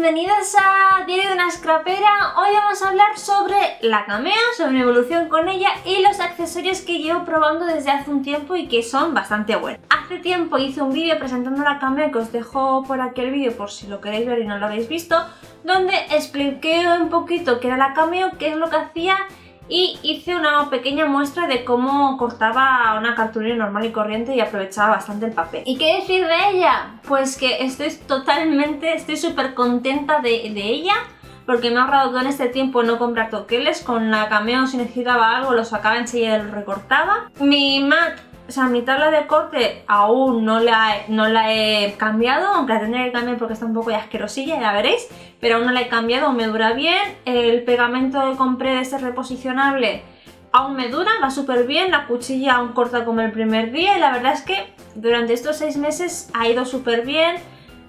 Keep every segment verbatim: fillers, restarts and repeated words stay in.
bienvenidos a Diario de una Scrapera. Hoy vamos a hablar sobre la Cameo, sobre mi evolución con ella y los accesorios que llevo probando desde hace un tiempo y que son bastante buenos. Hace tiempo hice un vídeo presentando la Cameo que os dejo por aquí el vídeo por si lo queréis ver y no lo habéis visto, donde expliqué un poquito qué era la Cameo, qué es lo que hacía y hice una pequeña muestra de cómo cortaba una cartulina normal y corriente y aprovechaba bastante el papel. ¿Y qué decir de ella? Pues que estoy totalmente, estoy súper contenta de, de ella, porque me ha ahorrado todo este tiempo no comprar troqueles. Con la Cameo, si necesitaba algo, lo sacaba enseguida y lo recortaba. Mi mat, o sea, mi tabla de corte aún no la, no la he cambiado, aunque la tendré que cambiar porque está un poco ya asquerosilla, ya veréis, pero aún no la he cambiado, me dura bien. El pegamento que compré de este reposicionable aún me dura, va súper bien, la cuchilla aún corta como el primer día y la verdad es que durante estos seis meses ha ido súper bien,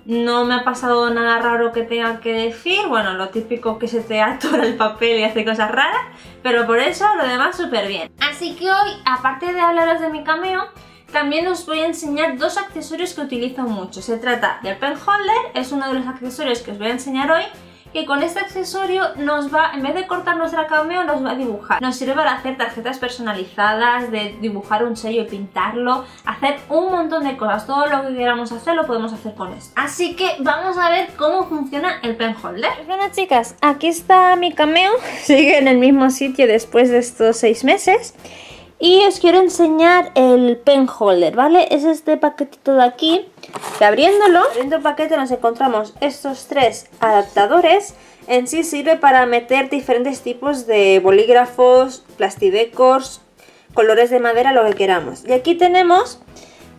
no me ha pasado nada raro que tenga que decir, bueno, lo típico que se te atora el papel y hace cosas raras, pero por eso lo demás súper bien. Así que hoy, aparte de hablaros de mi Cameo, también os voy a enseñar dos accesorios que utilizo mucho. Se trata del Pen Holder, es uno de los accesorios que os voy a enseñar hoy, que con este accesorio nos va, en vez de cortar nuestra Cameo, nos va a dibujar. Nos sirve para hacer tarjetas personalizadas, de dibujar un sello y pintarlo, hacer un montón de cosas. Todo lo que queramos hacer lo podemos hacer con esto. Así que vamos a ver cómo funciona el Pen Holder. Bueno, chicas, aquí está mi Cameo. Sigue en el mismo sitio después de estos seis meses. Y os quiero enseñar el Pen Holder, ¿vale? Es este paquetito de aquí, que abriéndolo, abriendo el paquete nos encontramos estos tres adaptadores. En sí sirve para meter diferentes tipos de bolígrafos, plastidecors, colores de madera, lo que queramos. Y aquí tenemos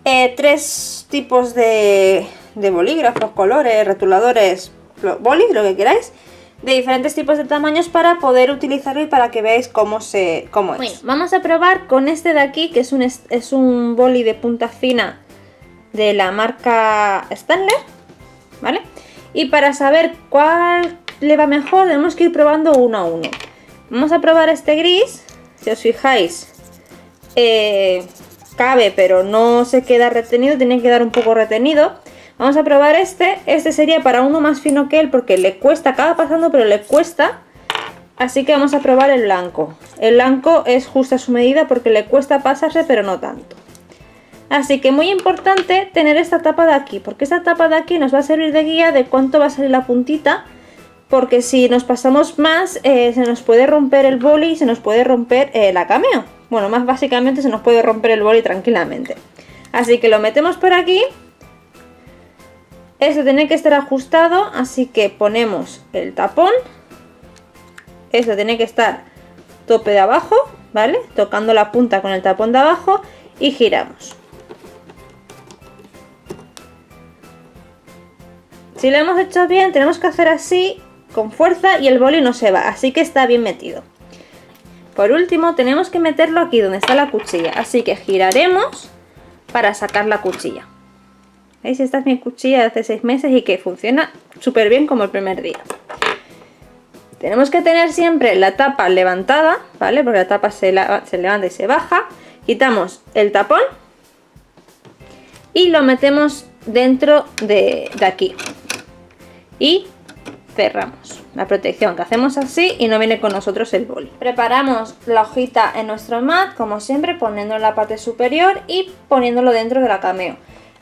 eh, tres tipos de, de bolígrafos, colores, rotuladores, bolis, lo que queráis, de diferentes tipos de tamaños para poder utilizarlo y para que veáis cómo, se, cómo es. Bueno, vamos a probar con este de aquí, que es un, es un boli de punta fina de la marca Staedtler, ¿vale? Y para saber cuál le va mejor tenemos que ir probando uno a uno. Vamos a probar este gris, si os fijáis, eh, cabe pero no se queda retenido, tiene que quedar un poco retenido. Vamos a probar este, este sería para uno más fino que él porque le cuesta, acaba pasando pero le cuesta. Así que vamos a probar el blanco. El blanco es justo a su medida porque le cuesta pasarse pero no tanto. Así que muy importante tener esta tapa de aquí, porque esta tapa de aquí nos va a servir de guía de cuánto va a salir la puntita. Porque si nos pasamos más eh, se nos puede romper el boli y se nos puede romper eh, la Cameo. Bueno, más básicamente se nos puede romper el boli tranquilamente. Así que lo metemos por aquí. Esto tiene que estar ajustado, así que ponemos el tapón. Esto tiene que estar tope de abajo, ¿vale? Tocando la punta con el tapón de abajo y giramos. Si lo hemos hecho bien, tenemos que hacer así con fuerza y el boli no se va, así que está bien metido. Por último, tenemos que meterlo aquí donde está la cuchilla, así que giraremos para sacar la cuchilla. ¿Veis? Esta es mi cuchilla de hace seis meses y que funciona súper bien como el primer día. Tenemos que tener siempre la tapa levantada, ¿vale? Porque la tapa se, la, se levanta y se baja. Quitamos el tapón y lo metemos dentro de, de aquí. Y cerramos la protección, que hacemos así y no viene con nosotros el boli. Preparamos la hojita en nuestro mat, como siempre, poniéndolo en la parte superior y poniéndolo dentro de la Cameo.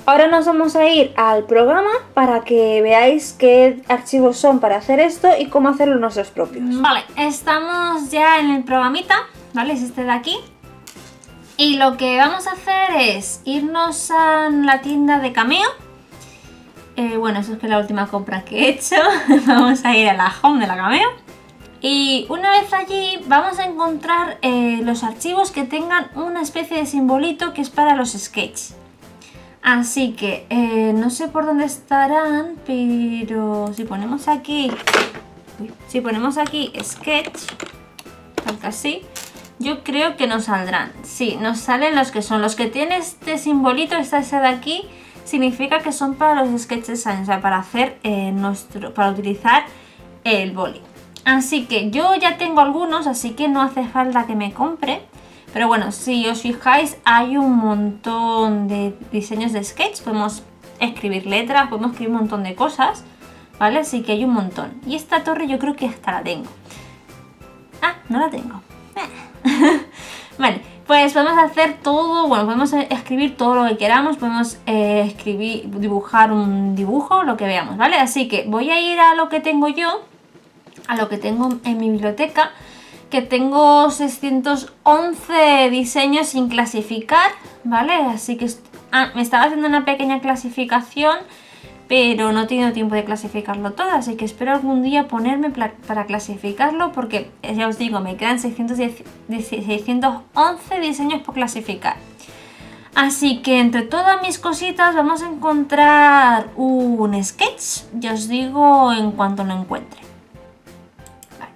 Ahora nos vamos a ir al programa para que veáis qué archivos son para hacer esto y cómo hacerlo nuestros propios. Vale, estamos ya en el programita, ¿vale? Es este de aquí. Y lo que vamos a hacer es irnos a la tienda de Cameo. Eh, bueno, eso es que es la última compra que he hecho. Vamos a ir a la home de la Cameo. Y una vez allí vamos a encontrar eh, los archivos que tengan una especie de simbolito que es para los sketches. Así que eh, no sé por dónde estarán, pero si ponemos aquí, uy, si ponemos aquí sketch, tal que así, yo creo que nos saldrán. Sí, nos salen los que son, los que tienen este simbolito, esta de aquí, significa que son para los sketches, o sea, para hacer eh, nuestro, para utilizar el boli. Así que yo ya tengo algunos, así que no hace falta que me compre. Pero bueno, si os fijáis hay un montón de diseños de sketch, podemos escribir letras, podemos escribir un montón de cosas. ¿vale? Así que hay un montón. Y esta torre yo creo que hasta la tengo. Ah, no la tengo. Vale, pues podemos hacer todo, bueno, podemos escribir todo lo que queramos, podemos eh, escribir, dibujar un dibujo, lo que veamos, ¿vale? Así que voy a ir a lo que tengo yo, a lo que tengo en mi biblioteca, que tengo seiscientos once diseños sin clasificar, ¿vale? Así que ah, me estaba haciendo una pequeña clasificación, pero no he tenido tiempo de clasificarlo todo, así que espero algún día ponerme para clasificarlo, porque ya os digo, me quedan seiscientos diez, seiscientos once diseños por clasificar. Así que entre todas mis cositas vamos a encontrar un sketch, ya os digo en cuanto lo encuentre. Vale.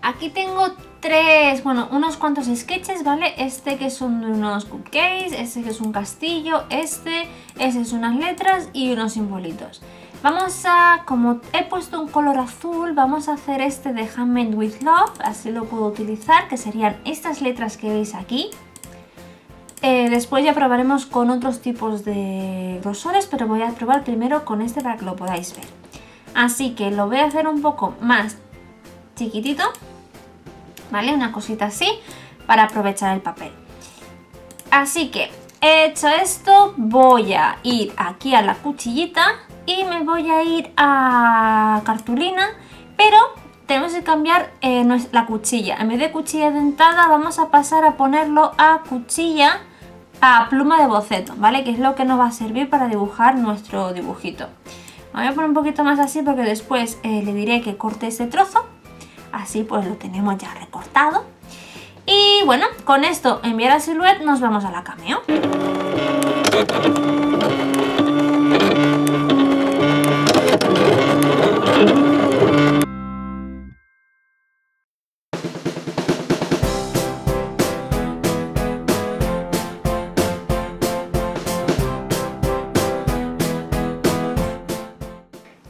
Aquí tengo tres, bueno, unos cuantos sketches, ¿vale? Este que son unos cupcakes, este que es un castillo, este, este es unas letras y unos simbolitos. Vamos a, como he puesto un color azul, vamos a hacer este de Handmade with Love, así lo puedo utilizar, que serían estas letras que veis aquí. Eh, después ya probaremos con otros tipos de grosores, pero voy a probar primero con este para que lo podáis ver. Así que lo voy a hacer un poco más chiquitito, ¿vale? Una cosita así para aprovechar el papel. Así que he hecho esto, voy a ir aquí a la cuchillita y me voy a ir a cartulina, pero tenemos que cambiar eh, la cuchilla. En vez de cuchilla dentada vamos a pasar a ponerlo a cuchilla, a pluma de boceto, ¿vale? Que es lo que nos va a servir para dibujar nuestro dibujito. Me voy a poner un poquito más así porque después eh, le diré que corte este trozo. Así pues lo tenemos ya recortado. Y bueno, con esto enviar a Silhouette nos vamos a la Cameo.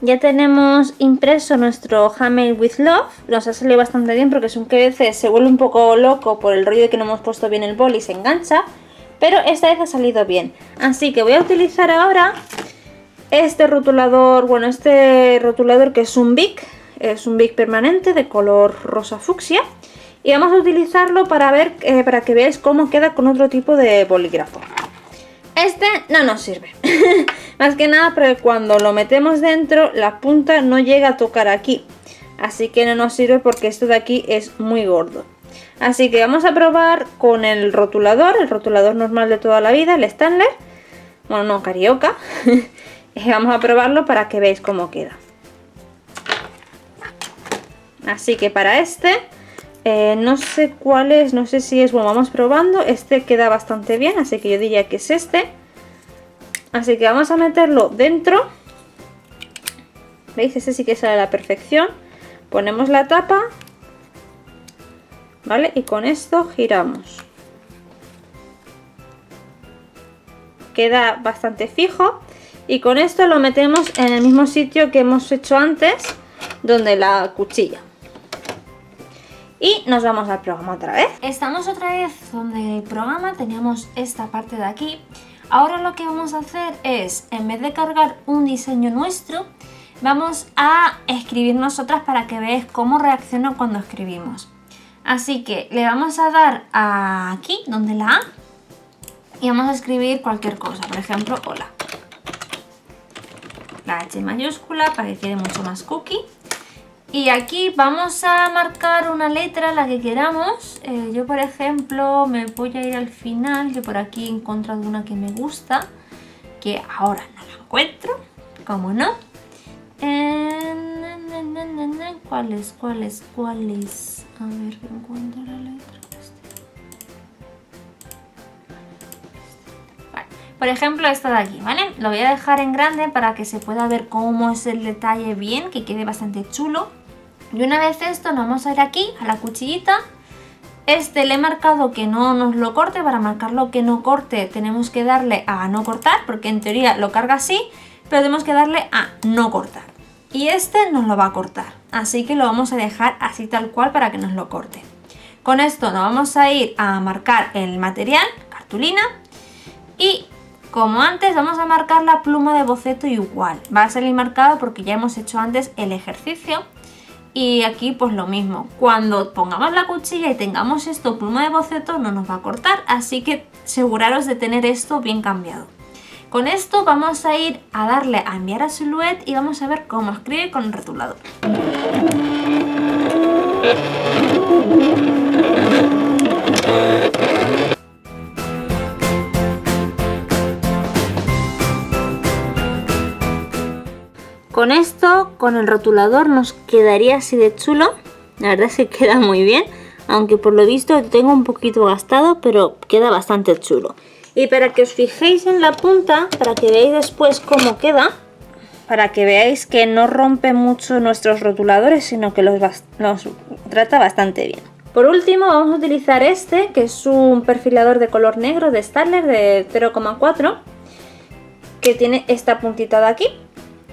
Ya tenemos impreso nuestro Handmade with Love, nos ha salido bastante bien porque es un que a veces se vuelve un poco loco por el rollo de que no hemos puesto bien el boli y se engancha, pero esta vez ha salido bien. Así que voy a utilizar ahora este rotulador, bueno, este rotulador que es un Bic, es un Bic permanente de color rosa fucsia, y vamos a utilizarlo para ver, eh, para que veáis cómo queda con otro tipo de bolígrafo. Este no nos sirve, más que nada porque cuando lo metemos dentro la punta no llega a tocar aquí, así que no nos sirve porque esto de aquí es muy gordo. Así que vamos a probar con el rotulador, el rotulador normal de toda la vida, el Staedtler, bueno no, Carioca, vamos a probarlo para que veáis cómo queda. Así que para este, Eh, no sé cuál es, no sé si es, bueno, vamos probando, este queda bastante bien, así que yo diría que es este. Así que vamos a meterlo dentro, ¿veis? Este sí que sale a la perfección, ponemos la tapa, ¿vale? Y con esto giramos. Queda bastante fijo y con esto lo metemos en el mismo sitio que hemos hecho antes, donde la cuchilla. Y nos vamos al programa otra vez. Estamos otra vez donde el programa, teníamos esta parte de aquí. Ahora lo que vamos a hacer es, en vez de cargar un diseño nuestro, vamos a escribir nosotras para que veáis cómo reacciona cuando escribimos. Así que le vamos a dar a aquí, donde la A, y vamos a escribir cualquier cosa, por ejemplo, hola. La H mayúscula para que quede mucho más cookie. Y aquí vamos a marcar una letra, la que queramos. Eh, yo por ejemplo me voy a ir al final, que por aquí he encontrado una que me gusta, que ahora no la encuentro, como no. Eh, na, na, na, na, na. ¿Cuál es? ¿Cuál es? ¿Cuál es? A ver, que encuentro la letra. Vale. Por ejemplo esta de aquí, ¿vale? Lo voy a dejar en grande para que se pueda ver cómo es el detalle bien, que quede bastante chulo. Y una vez esto, nos vamos a ir aquí a la cuchillita. Este le he marcado que no nos lo corte. Para marcarlo que no corte tenemos que darle a no cortar, porque en teoría lo carga así, pero tenemos que darle a no cortar. Y este nos lo va a cortar, así que lo vamos a dejar así tal cual para que nos lo corte. Con esto nos vamos a ir a marcar el material, cartulina, y Como antes, vamos a marcar la pluma de boceto igual. Va a salir marcado porque ya hemos hecho antes el ejercicio. Y aquí pues lo mismo, cuando pongamos la cuchilla y tengamos esto pluma de boceto no nos va a cortar, así que aseguraros de tener esto bien cambiado. Con esto vamos a ir a darle a enviar a Silhouette y vamos a ver cómo escribe con el rotulador. Con esto, con el rotulador nos quedaría así de chulo. La verdad es que queda muy bien, aunque por lo visto tengo un poquito gastado, pero queda bastante chulo. Y para que os fijéis en la punta, para que veáis después cómo queda, para que veáis que no rompe mucho nuestros rotuladores, sino que los, los trata bastante bien. Por último vamos a utilizar este, que es un perfilador de color negro de Staedtler de cero coma cuatro, que tiene esta puntita de aquí.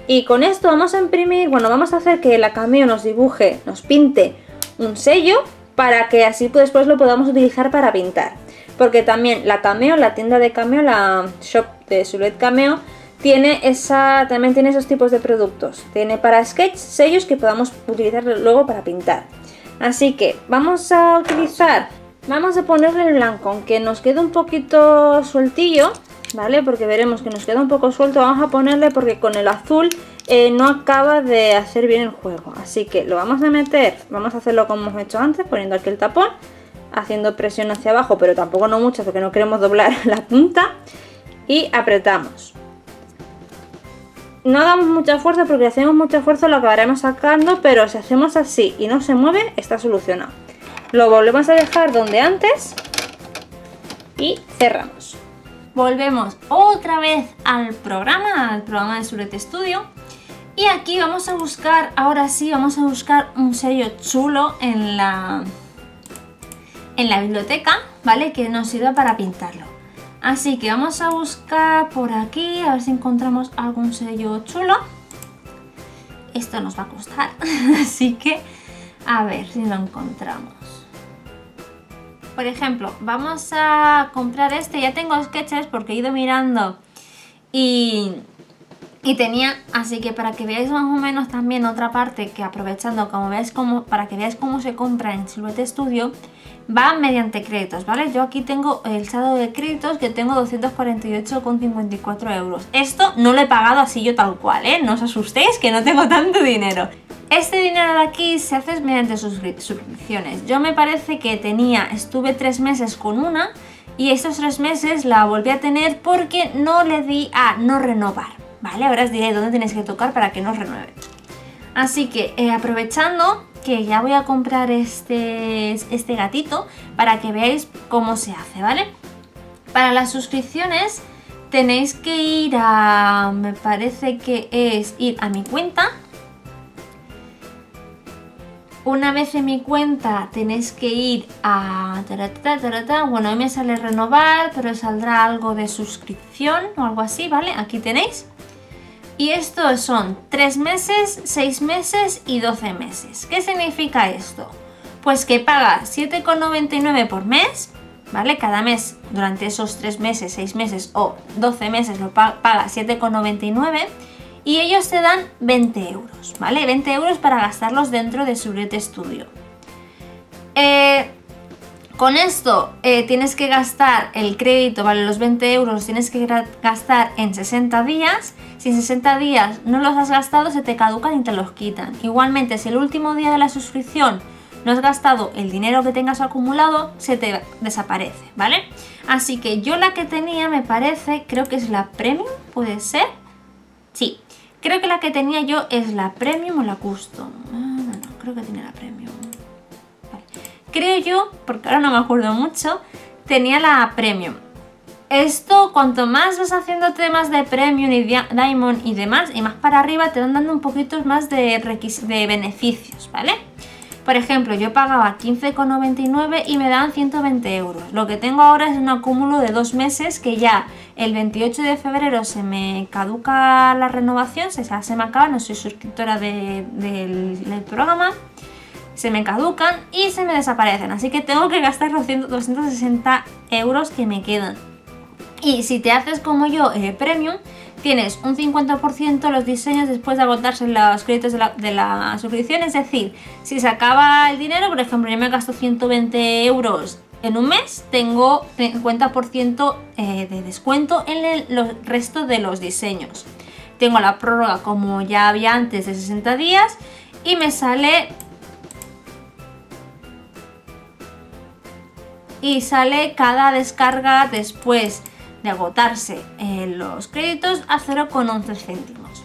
Y con esto vamos a imprimir, bueno, vamos a hacer que la Cameo nos dibuje, nos pinte un sello para que así después lo podamos utilizar para pintar. Porque también la Cameo, la tienda de Cameo, la shop de Silhouette Cameo, tiene esa, también tiene esos tipos de productos. Tiene para sketch sellos que podamos utilizar luego para pintar. Así que vamos a utilizar, vamos a ponerle el blanco, aunque nos quede un poquito sueltillo, ¿vale? Porque veremos que nos queda un poco suelto. Vamos a ponerle porque con el azul eh, no acaba de hacer bien el juego. Así que lo vamos a meter, vamos a hacerlo como hemos hecho antes, poniendo aquí el tapón, haciendo presión hacia abajo, pero tampoco no mucho porque no queremos doblar la punta. Y apretamos. No hagamos mucha fuerza porque si hacemos mucha fuerza lo acabaremos sacando, pero si hacemos así y no se mueve, está solucionado. Lo volvemos a dejar donde antes y cerramos. Volvemos otra vez al programa, al programa de Silhouette Studio, y aquí vamos a buscar, ahora sí vamos a buscar un sello chulo en la, en la biblioteca, ¿vale? Que nos sirva para pintarlo. Así que vamos a buscar por aquí, a ver si encontramos algún sello chulo. Esto nos va a costar, así que a ver si lo encontramos. Por ejemplo, vamos a comprar este. Ya tengo sketches porque he ido mirando y, y tenía, así que para que veáis más o menos también otra parte que aprovechando, como veáis cómo, para que veáis cómo se compra en Silhouette Studio, va mediante créditos, ¿vale? Yo aquí tengo el saldo de créditos que tengo doscientos cuarenta y ocho con cincuenta y cuatro euros. Esto no lo he pagado así yo tal cual, ¿eh? No os asustéis que no tengo tanto dinero. Este dinero de aquí se hace mediante suscripciones. Yo me parece que tenía, estuve tres meses con una y estos tres meses la volví a tener porque no le di a no renovar, ¿vale? Ahora os diré dónde tenéis que tocar para que no os renueve. Así que eh, aprovechando que ya voy a comprar este, este gatito para que veáis cómo se hace, ¿vale? Para las suscripciones tenéis que ir a, me parece que es ir a mi cuenta. Una vez en mi cuenta tenéis que ir a... Bueno, a mí me sale renovar, pero saldrá algo de suscripción o algo así, ¿vale? Aquí tenéis. Y estos son tres meses, seis meses y doce meses. ¿Qué significa esto? Pues que pagas siete con noventa y nueve por mes, ¿vale? Cada mes durante esos tres meses, seis meses o doce meses lo pagas siete con noventa y nueve. Y ellos te dan veinte euros, ¿vale? veinte euros para gastarlos dentro de Silhouette Studio. Eh, con esto eh, tienes que gastar el crédito, ¿vale? Los veinte euros los tienes que gastar en sesenta días. Si en sesenta días no los has gastado, se te caducan y te los quitan. Igualmente, si el último día de la suscripción no has gastado el dinero que tengas acumulado, se te desaparece, ¿vale? Así que yo la que tenía, me parece, creo que es la Premium, ¿puede ser? Sí. Creo que la que tenía yo es la Premium o la Custom. No, no, no, creo que tenía la Premium. Vale. Creo yo, porque ahora no me acuerdo mucho, tenía la Premium. Esto, cuanto más vas haciendo temas de Premium y Diamond y demás, y más para arriba te van dando un poquito más de, de beneficios, ¿vale? Por ejemplo, yo pagaba quince con noventa y nueve y me daban ciento veinte euros. Lo que tengo ahora es un acúmulo de dos meses que ya el veintiocho de febrero se me caduca la renovación, se, se me acaba, no soy suscriptora de, de, del, del programa, se me caducan y se me desaparecen. Así que tengo que gastar los doscientos sesenta euros que me quedan. y si te haces como yo eh, Premium, tienes un cincuenta por ciento de los diseños después de agotarse los créditos de la, de la suscripción. Es decir, si se acaba el dinero, por ejemplo, yo me gasto ciento veinte euros en un mes, tengo cincuenta por ciento eh, de descuento en el los, resto de los diseños. Tengo la prórroga, como ya había antes, de sesenta días y me sale... Y sale cada descarga después de agotarse eh, los créditos a cero coma once céntimos.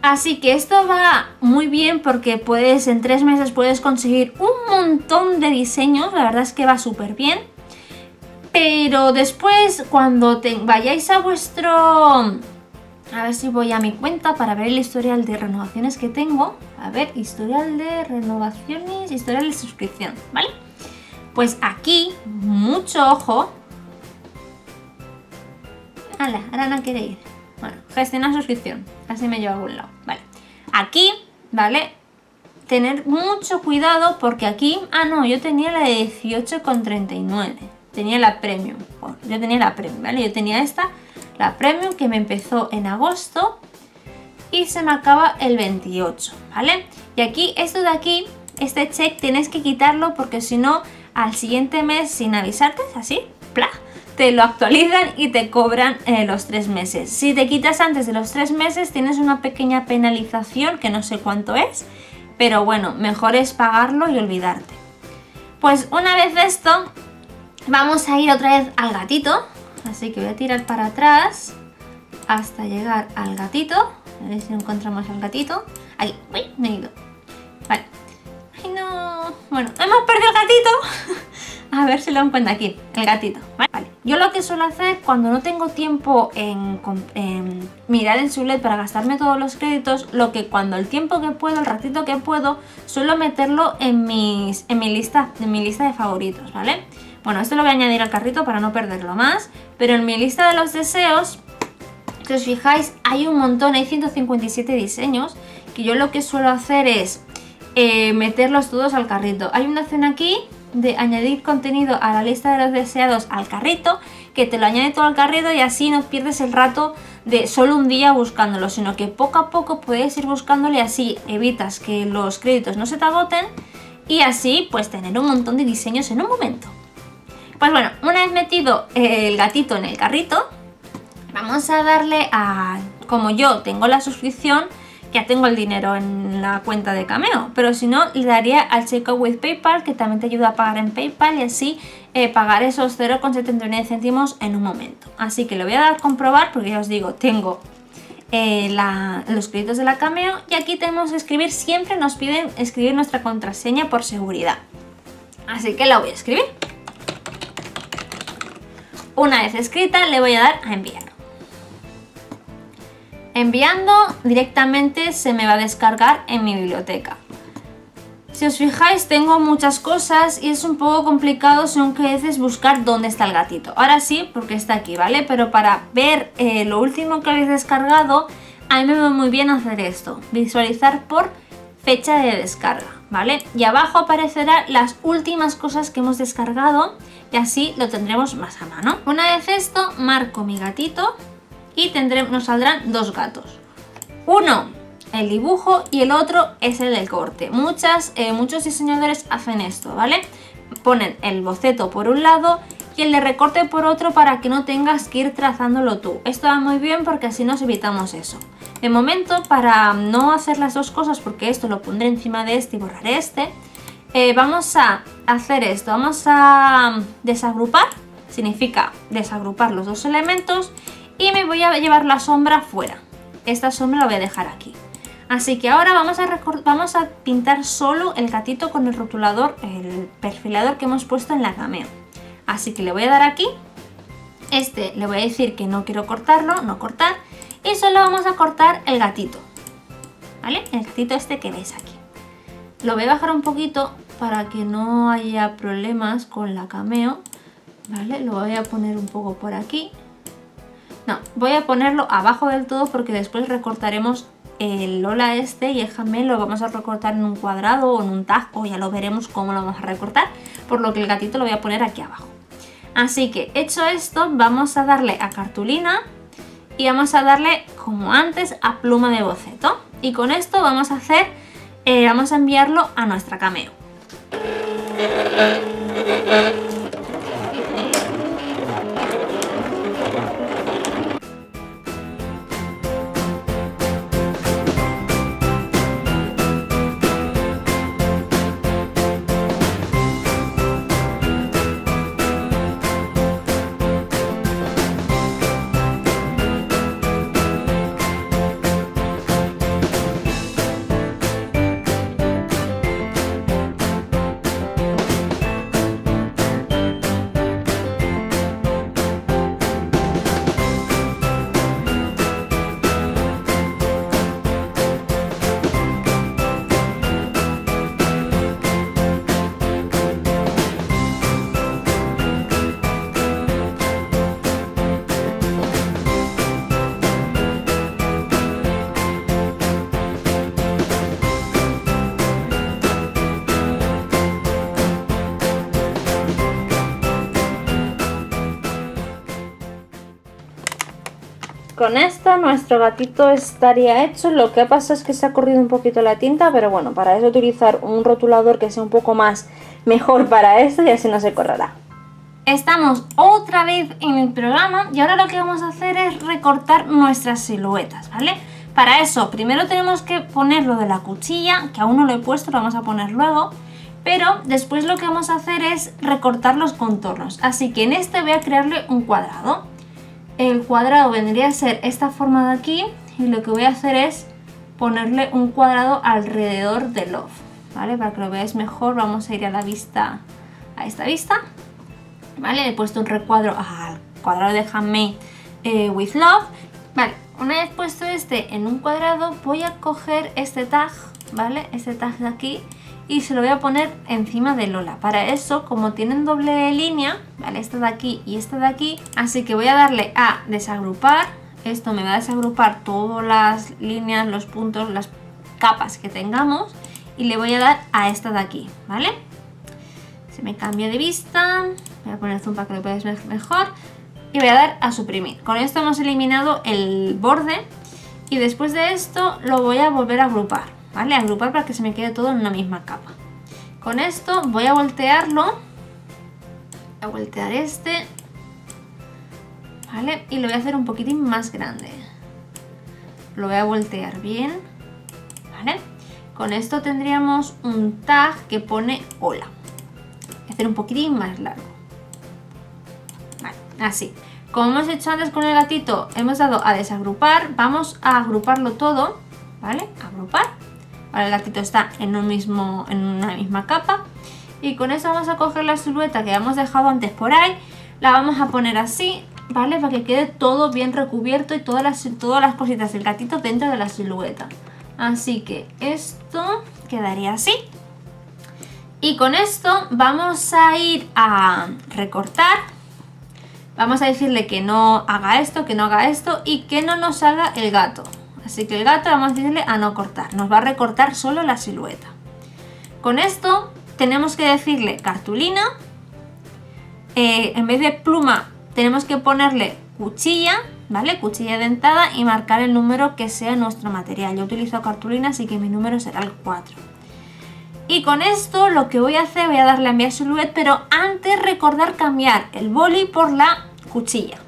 Así que esto va muy bien porque puedes, en tres meses puedes conseguir un montón de diseños. La verdad es que va súper bien. Pero después, cuando te, vayáis a vuestro... A ver si voy a mi cuenta para ver el historial de renovaciones que tengo. A ver, historial de renovaciones, historial de suscripción, ¿vale? Pues aquí, mucho ojo. Ala, ahora no quiere ir. Bueno, gestionar suscripción. Así me llevo a algún lado. Vale. Aquí, ¿vale? Tener mucho cuidado porque aquí... Ah, no, yo tenía la de dieciocho con treinta y nueve. Tenía la Premium. Bueno, yo tenía la Premium, ¿vale? Yo tenía esta, la Premium, que me empezó en agosto y se me acaba el veintiocho, ¿vale? Y aquí, esto de aquí, este check, tienes que quitarlo porque si no... Al siguiente mes, sin avisarte, así, ¡pla!, te lo actualizan y te cobran eh, los tres meses. Si te quitas antes de los tres meses, tienes una pequeña penalización que no sé cuánto es, pero bueno, mejor es pagarlo y olvidarte. Pues una vez esto, vamos a ir otra vez al gatito. Así que voy a tirar para atrás hasta llegar al gatito. A ver si encontramos al gatito. Ahí, uy, me he ido. Vale. Bueno, hemos perdido el gatito. A ver si lo encuentro aquí, el gatito. Vale. Yo lo que suelo hacer cuando no tengo tiempo en, en mirar en su led para gastarme todos los créditos, lo que cuando el tiempo que puedo, el ratito que puedo, suelo meterlo en, mis, en, mi, lista, en mi lista de favoritos, ¿vale? Bueno, esto lo voy a añadir al carrito para no perderlo más, pero en mi lista de los deseos, si os fijáis, hay un montón, hay ciento cincuenta y siete diseños, que yo lo que suelo hacer es... Eh, meterlos todos al carrito. Hay una opción aquí de añadir contenido a la lista de los deseados al carrito, que te lo añade todo al carrito y así no pierdes el rato de solo un día buscándolo, sino que poco a poco puedes ir buscándolo y así evitas que los créditos no se te agoten y así pues tener un montón de diseños en un momento. Pues bueno, una vez metido el gatito en el carrito, vamos a darle a... Como yo tengo la suscripción, ya tengo el dinero en la cuenta de Cameo, pero si no, le daría al Checkout with PayPal, que también te ayuda a pagar en PayPal y así eh, pagar esos cero coma setenta y nueve céntimos en un momento. Así que lo voy a dar a comprobar porque ya os digo, tengo eh, la, los créditos de la Cameo y aquí tenemos que escribir, siempre nos piden escribir nuestra contraseña por seguridad. Así que la voy a escribir. Una vez escrita, le voy a dar a enviar. Enviando directamente se me va a descargar en mi biblioteca. Si os fijáis, tengo muchas cosas y es un poco complicado según que veces buscar dónde está el gatito. Ahora sí, porque está aquí, ¿vale? Pero para ver eh, lo último que habéis descargado, a mí me va muy bien hacer esto. Visualizar por fecha de descarga, ¿vale? Y abajo aparecerán las últimas cosas que hemos descargado y así lo tendremos más a mano. Una vez esto, marco mi gatito. Y tendré, nos saldrán dos gatos. Uno, el dibujo, y el otro es el del corte. Muchas, eh, muchos diseñadores hacen esto, ¿vale? Ponen el boceto por un lado y el de recorte por otro para que no tengas que ir trazándolo tú. Esto va muy bien porque así nos evitamos eso. De momento, para no hacer las dos cosas, porque esto lo pondré encima de este y borraré este, eh, vamos a hacer esto. Vamos a desagrupar, significa desagrupar los dos elementos. Y me voy a llevar la sombra fuera. Esta sombra la voy a dejar aquí. Así que ahora vamos a, vamos a pintar solo el gatito con el rotulador, el perfilador que hemos puesto en la Cameo. Así que le voy a dar aquí. Este le voy a decir que no quiero cortarlo, no cortar. Y solo vamos a cortar el gatito. ¿Vale? El gatito este que veis aquí. Lo voy a bajar un poquito para que no haya problemas con la Cameo. ¿Vale? Lo voy a poner un poco por aquí. No, voy a ponerlo abajo del todo porque después recortaremos el Lola este y el Jamel lo vamos a recortar en un cuadrado o en un tag, o ya lo veremos cómo lo vamos a recortar, por lo que el gatito lo voy a poner aquí abajo. Así que hecho esto, vamos a darle a cartulina y vamos a darle, como antes, a pluma de boceto. Y con esto vamos a hacer, eh, vamos a enviarlo a nuestra cameo. Con esto nuestro gatito estaría hecho. Lo que pasa es que se ha corrido un poquito la tinta, pero bueno, para eso utilizar un rotulador que sea un poco más mejor para esto y así no se correrá. Estamos otra vez en el programa y ahora lo que vamos a hacer es recortar nuestras siluetas, ¿vale? Para eso primero tenemos que poner lo de la cuchilla, que aún no lo he puesto, lo vamos a poner luego. Pero después lo que vamos a hacer es recortar los contornos, así que en este voy a crearle un cuadrado. El cuadrado vendría a ser esta forma de aquí y lo que voy a hacer es ponerle un cuadrado alrededor del ojo, ¿vale? Para que lo veáis mejor vamos a ir a la vista, a esta vista, ¿vale? Le he puesto un recuadro al cuadrado de Handmade eh, with Love, ¿vale? Una vez puesto este en un cuadrado voy a coger este tag, ¿vale? Este tag de aquí y se lo voy a poner encima de Lola. Para eso, como tienen doble línea, vale, esta de aquí y esta de aquí, así que voy a darle a desagrupar. Esto me va a desagrupar todas las líneas, los puntos, las capas que tengamos y le voy a dar a esta de aquí, ¿vale? Se me cambia de vista, voy a poner zoom para que lo podáis ver mejor y voy a dar a suprimir. Con esto hemos eliminado el borde y después de esto lo voy a volver a agrupar. ¿Vale? Agrupar para que se me quede todo en una misma capa. Con esto voy a voltearlo. Voy a voltear este. ¿Vale? Y lo voy a hacer un poquitín más grande. Lo voy a voltear bien. ¿Vale? Con esto tendríamos un tag que pone hola. Voy a hacer un poquitín más largo. Vale, así. Como hemos hecho antes con el gatito, hemos dado a desagrupar. Vamos a agruparlo todo. ¿Vale? Agrupar. Ahora el gatito está en, un mismo, en una misma capa y con eso vamos a coger la silueta que habíamos dejado antes por ahí, la vamos a poner así, ¿vale? Para que quede todo bien recubierto y todas las, todas las cositas del gatito dentro de la silueta. Así que esto quedaría así y con esto vamos a ir a recortar, vamos a decirle que no haga esto, que no haga esto y que no nos haga el gato. Así que el gato vamos a decirle a no cortar, nos va a recortar solo la silueta. Con esto tenemos que decirle cartulina, eh, en vez de pluma tenemos que ponerle cuchilla, ¿vale? Cuchilla dentada y marcar el número que sea nuestro material. Yo utilizo cartulina así que mi número será el cuatro. Y con esto lo que voy a hacer, voy a darle a enviar silueta, pero antes recordar cambiar el boli por la cuchilla.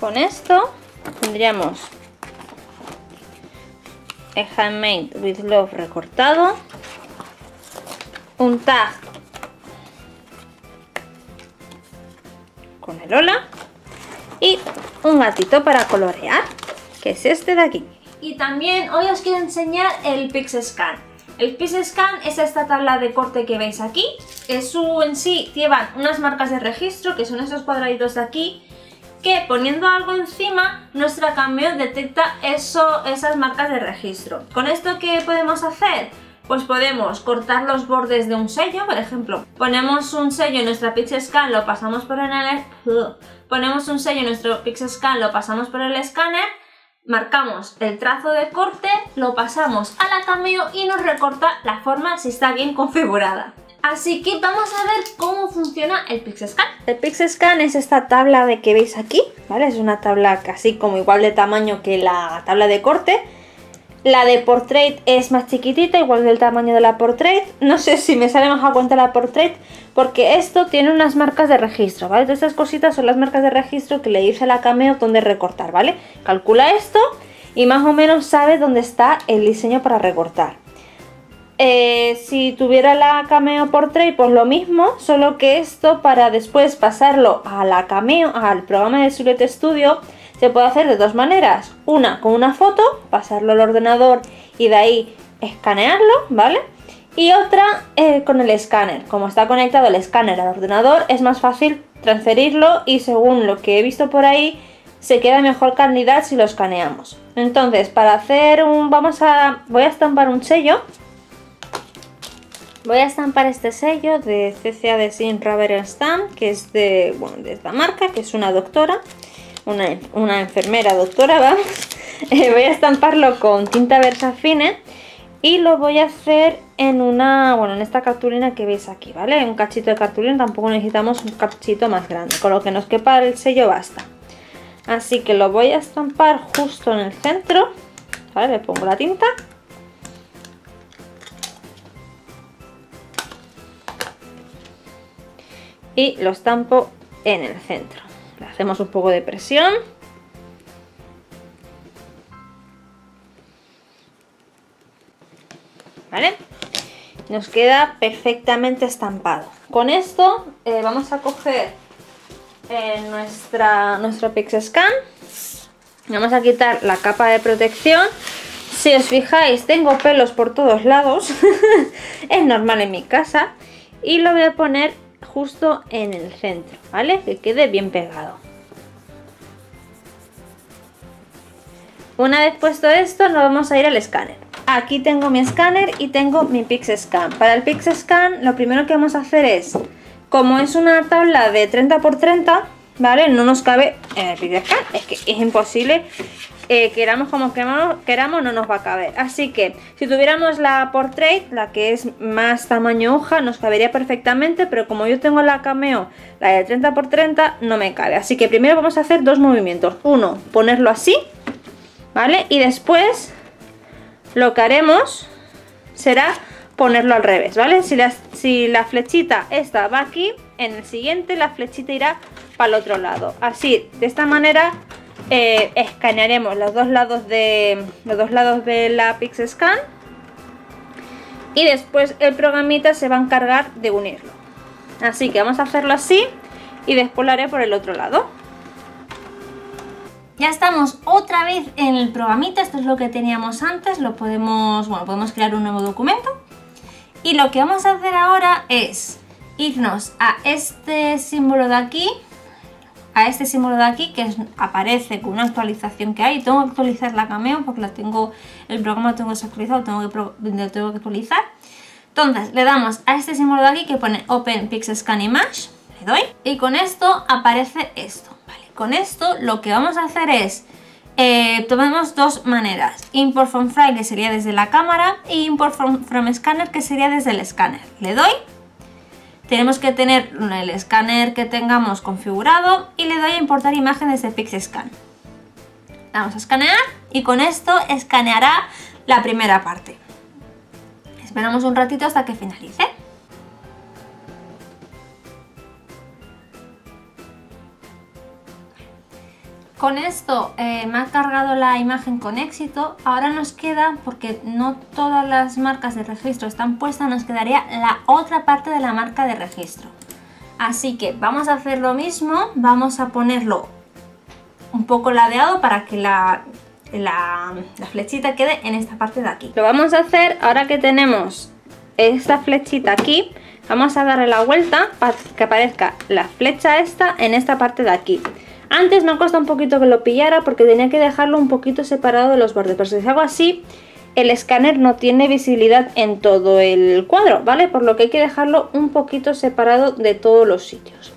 Con esto tendríamos el Handmade with Love recortado, un tag con el hola y un gatito para colorear, que es este de aquí. Y también hoy os quiero enseñar el PixScan. El PixScan es esta tabla de corte que veis aquí. Es su, en sí llevan unas marcas de registro, que son estos cuadraditos de aquí, que poniendo algo encima, nuestra cameo detecta eso, esas marcas de registro. ¿Con esto qué podemos hacer? pues podemos cortar los bordes de un sello, por ejemplo, ponemos un sello en nuestra PixScan, lo pasamos por el ponemos un sello en nuestro PixScan, lo pasamos por el escáner, marcamos el trazo de corte, lo pasamos a la Cameo y nos recorta la forma si está bien configurada. Así que vamos a ver cómo funciona el PixScan. El PixScan es esta tabla de que veis aquí, ¿vale? Es una tabla casi como igual de tamaño que la tabla de corte. La de Portrait es más chiquitita, igual del tamaño de la Portrait. No sé si me sale más a cuenta la Portrait, porque esto tiene unas marcas de registro, ¿vale? Todas estas cositas son las marcas de registro que le dice a la Cameo dónde recortar, ¿vale? Calcula esto y más o menos sabe dónde está el diseño para recortar. Eh, si tuviera la Cameo Portrait, pues lo mismo, solo que esto para después pasarlo a la Cameo, al programa de Silhouette Studio, se puede hacer de dos maneras. Una con una foto, pasarlo al ordenador y de ahí escanearlo, ¿vale? Y otra eh, con el escáner. Como está conectado el escáner al ordenador, es más fácil transferirlo y según lo que he visto por ahí, se queda mejor calidad si lo escaneamos. Entonces, para hacer un... vamos a... voy a estampar un sello. Voy a estampar este sello de C C A de Sin Rubber Stamp, que es de, bueno, de esta marca, que es una doctora, una, una enfermera doctora, vamos. Eh, voy a estamparlo con tinta Versafine y lo voy a hacer en una, bueno, en esta cartulina que veis aquí, ¿vale? Un cachito de cartulina, tampoco necesitamos un cachito más grande, con lo que nos quepa el sello basta. Así que lo voy a estampar justo en el centro, ¿vale? Le pongo la tinta. Y lo estampo en el centro. Le hacemos un poco de presión. ¿Vale? Nos queda perfectamente estampado. Con esto eh, vamos a coger eh, nuestra, nuestro PixScan. Vamos a quitar la capa de protección. Si os fijáis, tengo pelos por todos lados. Es normal en mi casa. Y lo voy a poner justo en el centro, ¿vale? Que quede bien pegado. Una vez puesto esto, nos vamos a ir al escáner. Aquí tengo mi escáner y tengo mi PixScan. Para el PixScan, lo primero que vamos a hacer es, como es una tabla de treinta por treinta, ¿vale? No nos cabe en el PixScan, es que es imposible, eh, queramos como queramos, queramos, no nos va a caber. Así que si tuviéramos la Portrait, la que es más tamaño hoja, nos cabería perfectamente, pero como yo tengo la Cameo, la de treinta por treinta, no me cabe. Así que primero vamos a hacer dos movimientos. Uno, ponerlo así, ¿vale? Y después lo que haremos será ponerlo al revés, ¿vale? Si la, si la flechita esta va aquí, en el siguiente la flechita irá para el otro lado. Así, de esta manera eh, escanearemos los dos lados de los dos lados de la PixScan y después el programita se va a encargar de unirlo. Así que vamos a hacerlo así y después lo haré por el otro lado. Ya estamos otra vez en el programita, esto es lo que teníamos antes, lo podemos, bueno, podemos crear un nuevo documento y lo que vamos a hacer ahora es irnos a este símbolo de aquí, a este símbolo de aquí que es, aparece con una actualización que hay. Tengo que actualizar la Cameo porque la tengo, el programa lo tengo desactualizado, tengo que, lo tengo que actualizar. Entonces le damos a este símbolo de aquí que pone Open PixScan Image, le doy y con esto aparece esto, ¿vale? Con esto lo que vamos a hacer es, eh, tomemos dos maneras, Import from File que sería desde la cámara y Import from, from Scanner que sería desde el escáner, le doy. Tenemos que tener el escáner que tengamos configurado y le doy a importar imagen desde PixScan. Vamos a escanear y con esto escaneará la primera parte. Esperamos un ratito hasta que finalice. Con esto eh, me ha cargado la imagen con éxito. Ahora nos queda, porque no todas las marcas de registro están puestas, nos quedaría la otra parte de la marca de registro. Así que vamos a hacer lo mismo, vamos a ponerlo un poco ladeado para que la, la, la flechita quede en esta parte de aquí. Lo vamos a hacer ahora que tenemos esta flechita aquí, vamos a darle la vuelta para que aparezca la flecha esta en esta parte de aquí. Antes me ha costado un poquito que lo pillara porque tenía que dejarlo un poquito separado de los bordes, pero si hago así, el escáner no tiene visibilidad en todo el cuadro, ¿vale? Por lo que hay que dejarlo un poquito separado de todos los sitios.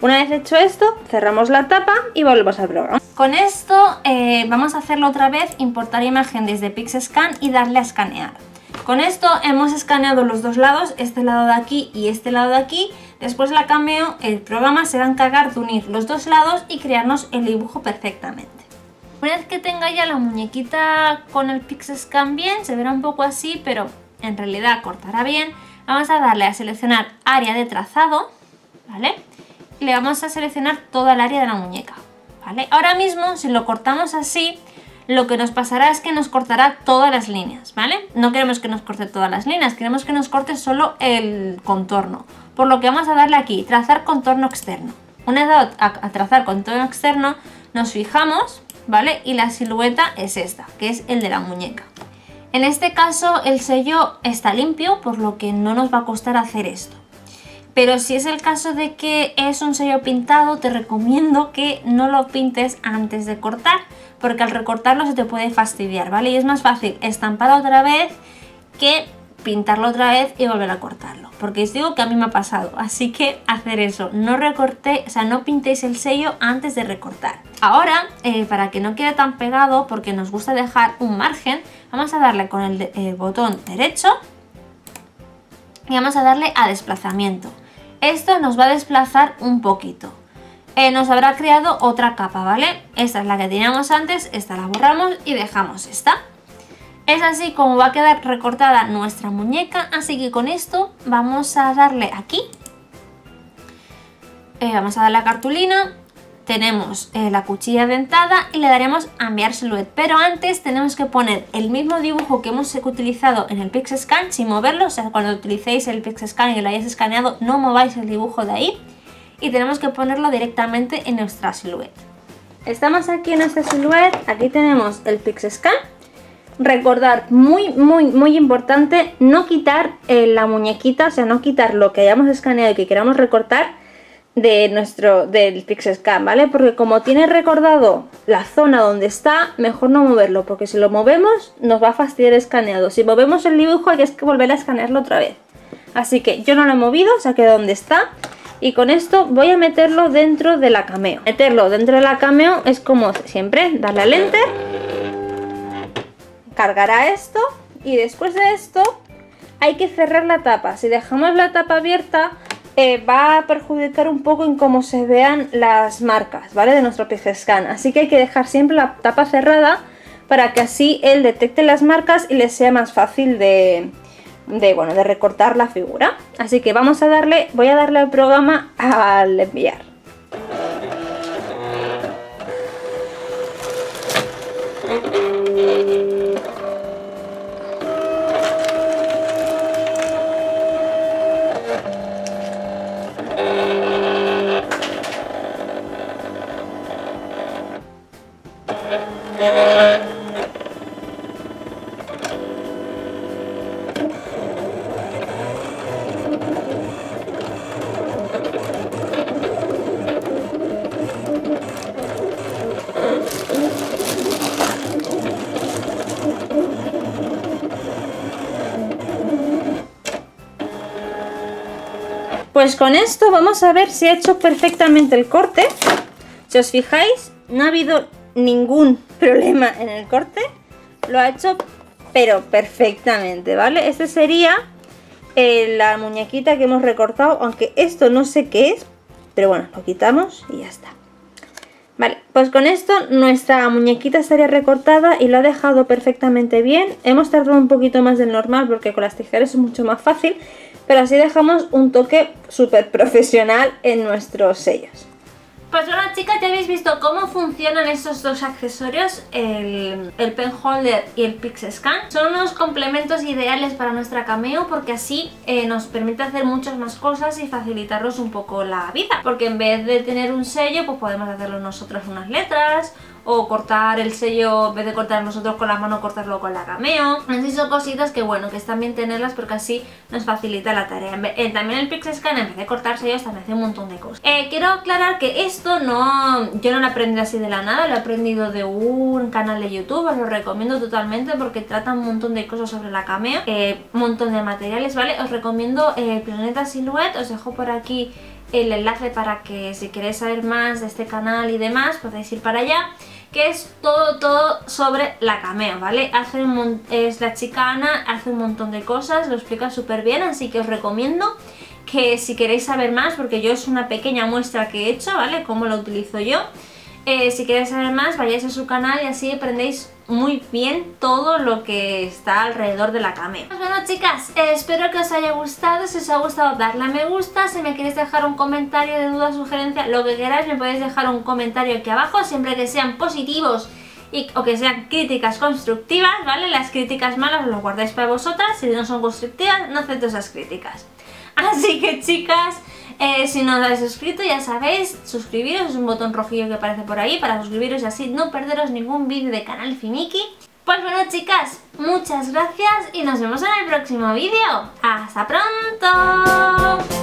Una vez hecho esto, cerramos la tapa y volvemos al programa. Con esto eh, vamos a hacerlo otra vez, importar imagen desde PixScan y darle a escanear. Con esto hemos escaneado los dos lados, este lado de aquí y este lado de aquí. Después de la Cameo, el programa se va a encargar de unir los dos lados y crearnos el dibujo perfectamente. Una vez que tenga ya la muñequita con el PixScan bien, se verá un poco así, pero en realidad cortará bien. Vamos a darle a seleccionar área de trazado, ¿vale? Y le vamos a seleccionar toda el área de la muñeca, ¿vale? Ahora mismo, si lo cortamos así, lo que nos pasará es que nos cortará todas las líneas, ¿vale? No queremos que nos corte todas las líneas, queremos que nos corte solo el contorno. Por lo que vamos a darle aquí, trazar contorno externo. Una vez a trazar contorno externo, nos fijamos, ¿vale? Y la silueta es esta, que es el de la muñeca. En este caso el sello está limpio, por lo que no nos va a costar hacer esto. Pero si es el caso de que es un sello pintado, te recomiendo que no lo pintes antes de cortar, porque al recortarlo se te puede fastidiar, ¿vale? Y es más fácil estamparlo otra vez que pintarlo otra vez y volver a cortarlo, porque os digo que a mí me ha pasado, así que hacer eso, no recorté, o sea, no pintéis el sello antes de recortar. Ahora, eh, para que no quede tan pegado, porque nos gusta dejar un margen, vamos a darle con el, de, el botón derecho y vamos a darle a desplazamiento. Esto nos va a desplazar un poquito. Eh, nos habrá creado otra capa, ¿vale? Esta es la que teníamos antes, esta la borramos y dejamos esta. Es así como va a quedar recortada nuestra muñeca, así que con esto vamos a darle aquí, eh, vamos a dar la cartulina, tenemos eh, la cuchilla dentada y le daremos a enviar silueta, pero antes tenemos que poner el mismo dibujo que hemos utilizado en el PixScan sin moverlo, o sea, cuando utilicéis el PixScan y lo hayáis escaneado no mováis el dibujo de ahí. Y tenemos que ponerlo directamente en nuestra silueta. Estamos aquí en nuestra silueta, aquí tenemos el PixScan. Recordar, muy muy muy importante, no quitar eh, la muñequita, o sea, no quitar lo que hayamos escaneado y que queramos recortar de nuestro, del PixScan, ¿vale? Porque como tiene recordado la zona donde está, mejor no moverlo, porque si lo movemos nos va a fastidiar el escaneado. Si movemos el dibujo hay que volver a escanearlo otra vez. Así que yo no lo he movido, o sea, que donde está. Y con esto voy a meterlo dentro de la Cameo. Meterlo dentro de la Cameo es como siempre, darle al Enter, cargará esto y después de esto hay que cerrar la tapa. Si dejamos la tapa abierta eh, va a perjudicar un poco en cómo se vean las marcas, ¿vale? De nuestro PixScan, así que hay que dejar siempre la tapa cerrada para que así él detecte las marcas y les sea más fácil de... De, bueno, de recortar la figura. Así que vamos a darle, voy a darle al programa al enviar. Pues con esto vamos a ver si ha hecho perfectamente el corte. Si os fijáis, no ha habido ningún problema en el corte. Lo ha hecho pero perfectamente, ¿vale? Este sería eh, la muñequita que hemos recortado, aunque esto no sé qué es, pero bueno, lo quitamos y ya está. Vale, pues con esto nuestra muñequita estaría recortada y lo ha dejado perfectamente bien. Hemos tardado un poquito más del normal porque con las tijeras es mucho más fácil, pero así dejamos un toque súper profesional en nuestros sellos. Pues bueno, chicas, ya habéis visto cómo funcionan estos dos accesorios, el, el Pen Holder y el PixScan. Son unos complementos ideales para nuestra Cameo porque así eh, nos permite hacer muchas más cosas y facilitarnos un poco la vida. Porque en vez de tener un sello, pues podemos hacerlo nosotros unas letras o cortar el sello, en vez de cortar nosotros con la mano, cortarlo con la Cameo. Así son cositas que bueno, que están bien tenerlas porque así nos facilita la tarea. Eh, también el PixScan, en vez de cortar sellos, también hace un montón de cosas. Eh, quiero aclarar que esto no, yo no lo aprendí así de la nada, lo he aprendido de un canal de YouTube, os lo recomiendo totalmente porque trata un montón de cosas sobre la Cameo, eh, un montón de materiales, ¿vale? Os recomiendo eh, Planeta Silhouette, os dejo por aquí el enlace para que si queréis saber más de este canal y demás, podéis ir para allá, que es todo todo sobre la Cameo, ¿vale? Hace un, es la chica Ana, hace un montón de cosas, lo explica súper bien, así que os recomiendo que si queréis saber más, porque yo es una pequeña muestra que he hecho, ¿vale? Cómo lo utilizo yo. Eh, si queréis saber más, vayáis a su canal y así aprendéis muy bien todo lo que está alrededor de la Cameo. Pues bueno, chicas, eh, espero que os haya gustado. Si os ha gustado, darle a me gusta. Si me queréis dejar un comentario de duda, sugerencia, lo que queráis, me podéis dejar un comentario aquí abajo, siempre que sean positivos y, o que sean críticas constructivas, ¿vale? Las críticas malas las guardáis para vosotras. Si no son constructivas, no acepto esas críticas. Así que, chicas, Eh, si no os habéis suscrito, ya sabéis, suscribiros, es un botón rojillo que aparece por ahí para suscribiros y así no perderos ningún vídeo de canal Fimiki. Pues bueno, chicas, muchas gracias y nos vemos en el próximo vídeo. ¡Hasta pronto!